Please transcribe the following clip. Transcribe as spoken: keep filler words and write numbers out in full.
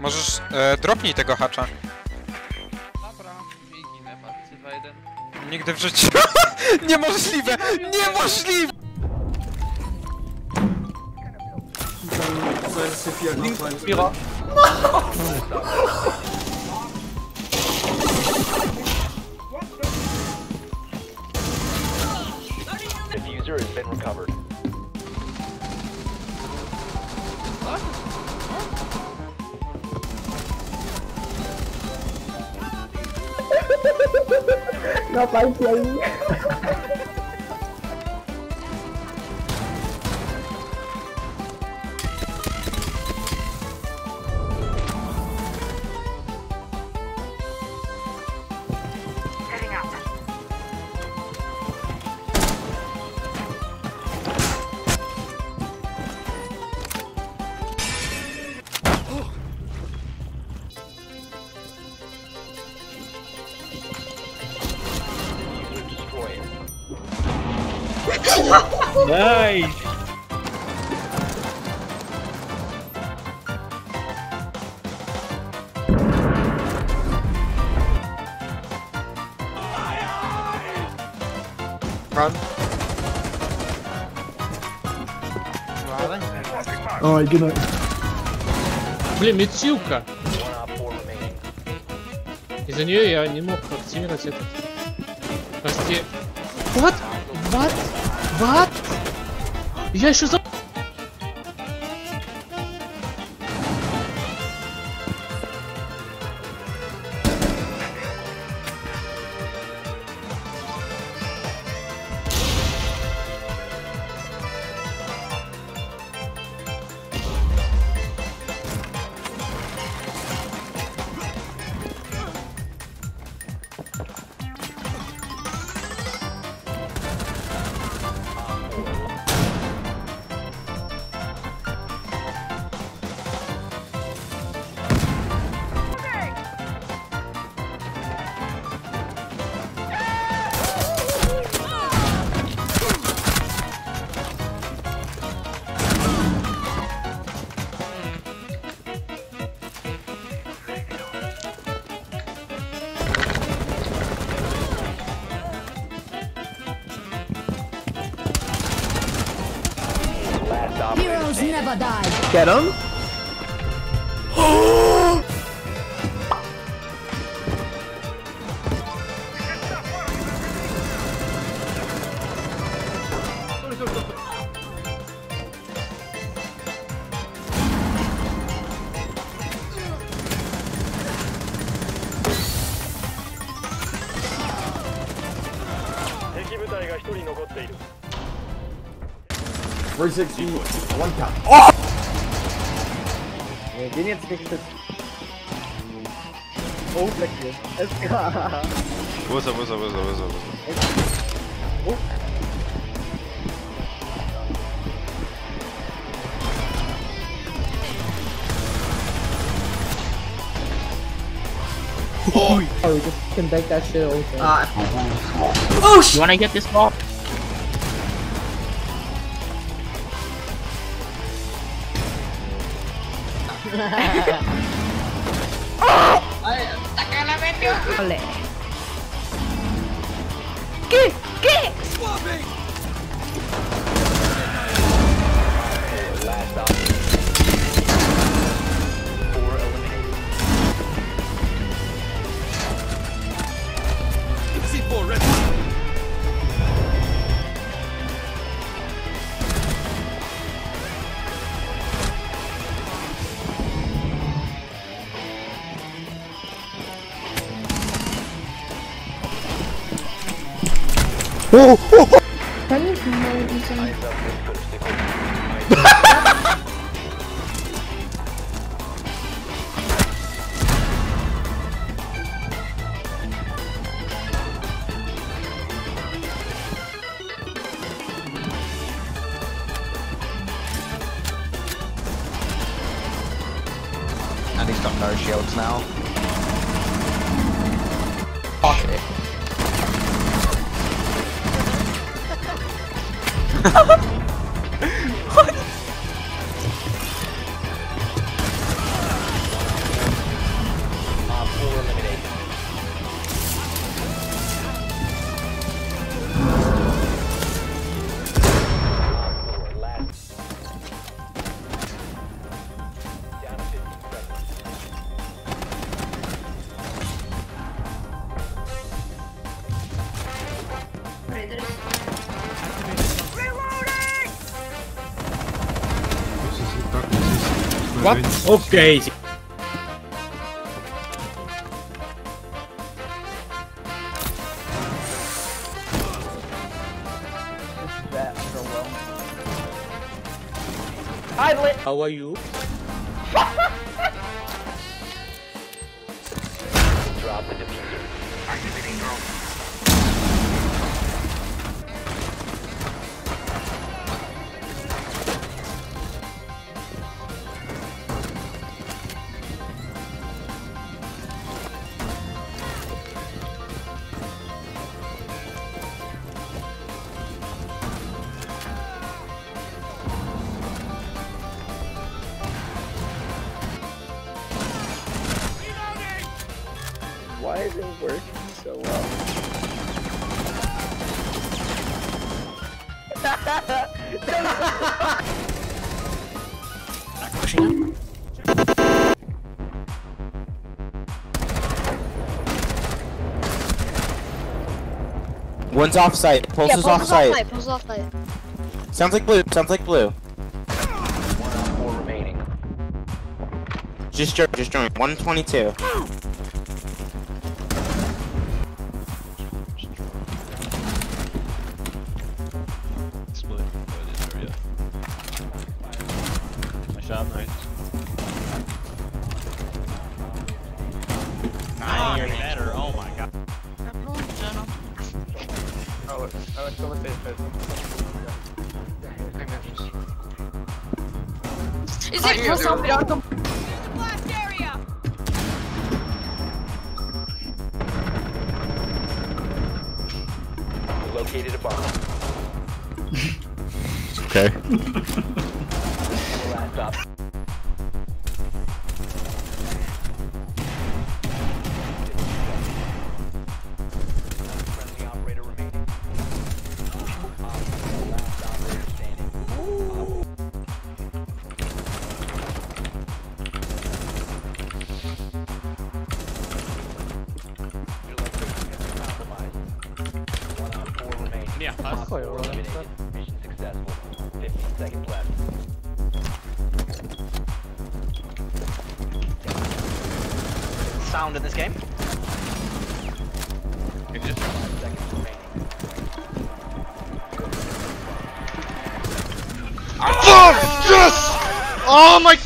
Możesz e, dropnij tego hacza. Dobra, i ginę, trzy, dwa, jeden. Nigdy w życiu. Niemożliwe! Niemożliwe! No. Diffuser has been recovered. No pan playing. Nice! Run. Oj, good night. Блин, Митсюка! Из-за нее я не мог активировать этот. Прости. What? What? What? Я еще за... Heroes never die. Get him. Six, you, one time. Oh! Yeah, they need to fix it. Oh, black here. S K. What's up, what's up, what's up, what's up, what's up? Oh. Oh, oh, we just can back that shit over. Ah. Oh, shit. You wanna get this ball? ¡Sácala, Benio! ¡Ole! Get, get. Swapping. Last option. Four eliminated. C four ready. Oh, oh, oh. That is and he's got no shields now. Fuck it. What? What? Okay. Hi, Blit. How are you? Drop the diffuser. Activating drone. Why is it working so well? One's off site. Pulse yeah, is off site. Off -site. Pulse is off site. Sounds like blue. Sounds like blue. One on four remaining. Just join. Just join. one twenty-two. Shot right. Nine or better, oh my god. Oh, I still with this. Is it for somebody on the blast area? Located a bomb. Okay. Up. Friendly operator remaining. One on four remaining. Yeah, that's quite well. Mission successful. fifteen seconds left. Sound in this game. It is. Oh, yes! Oh my.